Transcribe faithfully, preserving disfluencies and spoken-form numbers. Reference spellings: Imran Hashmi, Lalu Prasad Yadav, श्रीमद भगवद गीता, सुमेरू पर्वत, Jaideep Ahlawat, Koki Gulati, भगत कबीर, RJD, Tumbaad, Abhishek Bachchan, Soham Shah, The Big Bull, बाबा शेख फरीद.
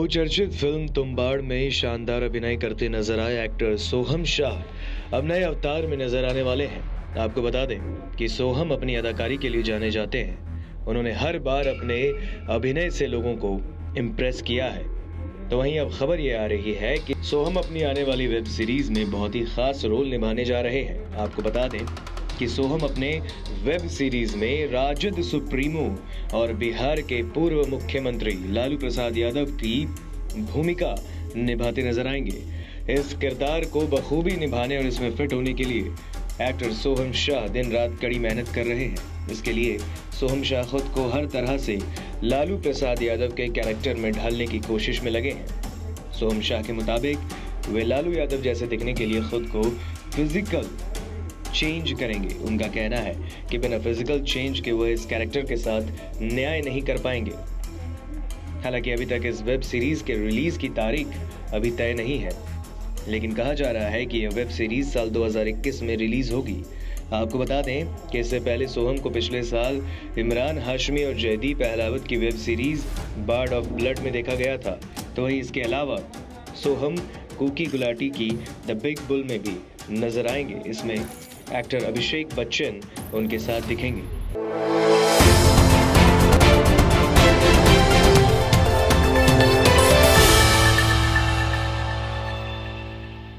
बहुचर्चित फिल्म तुम्बाड़ में शानदार अभिनय करते नजर आए एक्टर सोहम शाह अब नए अवतार में नजर आने वाले हैं। आपको बता दें कि सोहम अपनी अदाकारी के लिए जाने जाते हैं। उन्होंने हर बार अपने अभिनय से लोगों को इम्प्रेस किया है। तो वहीं अब खबर ये आ रही है कि सोहम अपनी आने वाली वेब सीरीज में बहुत ही खास रोल निभाने जा रहे हैं। आपको बता दें कि सोहम अपने वेब सीरीज में राजद सुप्रीमो और बिहार के पूर्व मुख्यमंत्री लालू प्रसाद यादव की भूमिका निभाते नजर आएंगे। इस किरदार को बखूबी निभाने और इसमें फिट होने के लिए एक्टर सोहम शाह दिन रात कड़ी मेहनत कर रहे हैं। इसके लिए सोहम शाह खुद को हर तरह से लालू प्रसाद यादव के कैरेक्टर में ढालने की कोशिश में लगे हैं। सोहम शाह के मुताबिक वे लालू यादव जैसे दिखने के लिए खुद को फिजिकल चेंज करेंगे। उनका कहना है कि बिना फिजिकल चेंज के वह इस कैरेक्टर के साथ न्याय नहीं कर पाएंगे। हालांकि अभी तक इस वेब सीरीज के रिलीज की तारीख अभी तय नहीं है, लेकिन कहा जा रहा है कि यह वेब सीरीज साल दो हज़ार इक्कीस में रिलीज होगी। आपको बता दें कि इससे पहले सोहम को पिछले साल इमरान हाशमी और जयदीप अहलावत की web series board of blood में देखा गया था। तो वहीं इसके अलावा सोहम कोकी गुलाटी की द बिग बुल में भी नजर आएंगे। इसमें एक्टर अभिषेक बच्चन उनके साथ दिखेंगे।